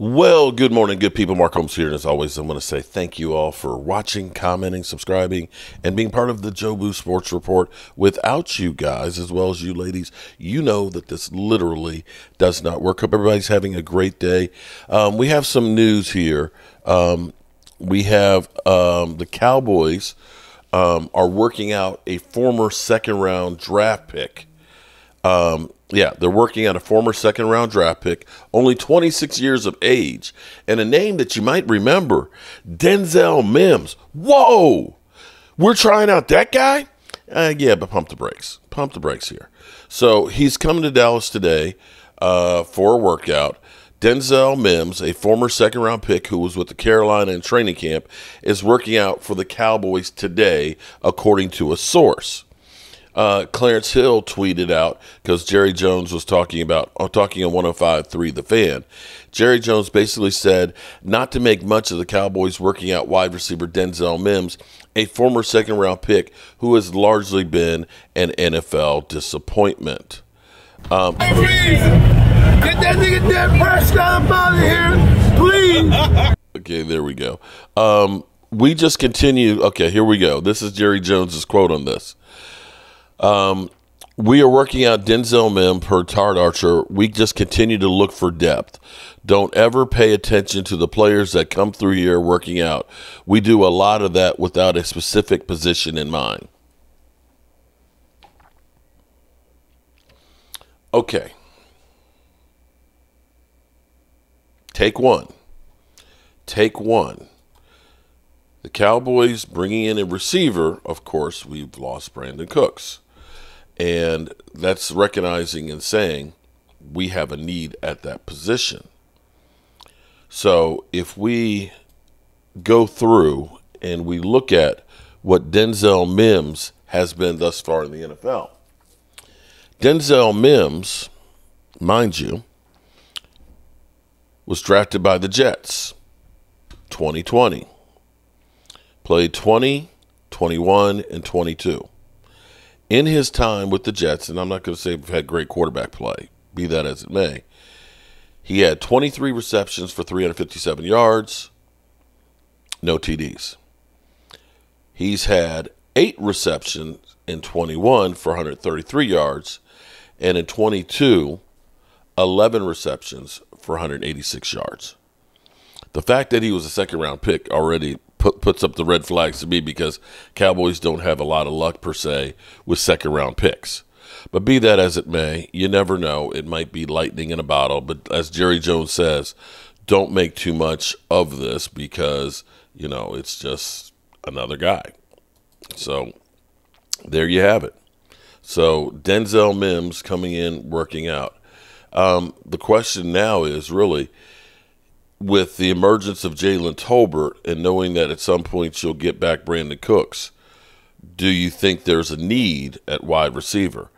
Well, good morning, good people. Mark Holmes here, and as always, I'm going to say thank you all for watching, commenting, subscribing, and being part of the Joe Boo Sports Report. Without you guys, as well as you ladies, you know that this literally does not work. Hope everybody's having a great day. We have some news here. We have the Cowboys are working out a former second-round draft pick. Yeah, they're working on a former second-round draft pick, only 26 years of age, and a name that you might remember, Denzel Mims. Whoa! We're trying out that guy? Yeah, but pump the brakes. Pump the brakes here. So he's coming to Dallas today for a workout. Denzel Mims, a former second-round pick who was with the Carolina in training camp, is working out for the Cowboys today, according to a source. Clarence Hill tweeted out, because Jerry Jones was talking on 105.3 The Fan. Jerry Jones basically said, not to make much of the Cowboys working out wide receiver Denzel Mims, a former second-round pick who has largely been an NFL disappointment. Please, get that nigga Dak Prescott up out of here, please. Okay, there we go. We just continue. Okay, here we go. This is Jerry Jones's quote on this. We are working out Denzel Mims per Tart Archer. We just continue to look for depth. Don't ever pay attention to the players that come through here working out. We do a lot of that without a specific position in mind. Okay. Take one. Take one. The Cowboys bringing in a receiver, of course, we've lost Brandon Cooks. And that's recognizing and saying we have a need at that position. So if we go through and we look at what Denzel Mims has been thus far in the NFL. Denzel Mims, mind you, was drafted by the Jets 2020. Played 20, 21, and 22. In his time with the Jets, and I'm not going to say we've had great quarterback play, be that as it may, he had 23 receptions for 357 yards, no TDs. He's had 8 receptions in 21 for 133 yards, and in 22, 11 receptions for 186 yards. The fact that he was a second-round pick already puts up the red flags to me, because Cowboys don't have a lot of luck per se with second round picks. But be that as it may, you never know. It might be lightning in a bottle. But as Jerry Jones says, don't make too much of this, because, you know, it's just another guy. So there you have it. So Denzel Mims coming in, working out. The question now is really, with the emergence of Jalen Tolbert and knowing that at some point you'll get back Brandon Cooks, do you think there's a need at wide receiver?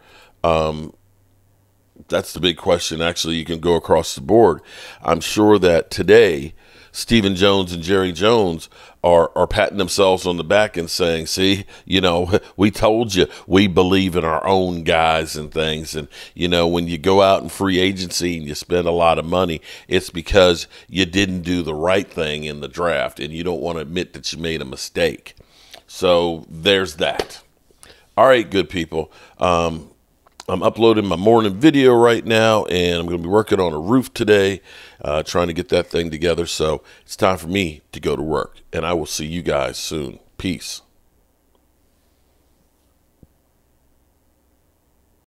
That's the big question. Actually, you can go across the board. I'm sure that today Stephen Jones and Jerry Jones are patting themselves on the back and saying, see, you know, we told you we believe in our own guys and things. And, you know, when you go out in free agency and you spend a lot of money, it's because you didn't do the right thing in the draft and you don't want to admit that you made a mistake. So there's that. All right, good people. I'm uploading my morning video right now, and I'm going to be working on a roof today, trying to get that thing together. So it's time for me to go to work, and I will see you guys soon. Peace.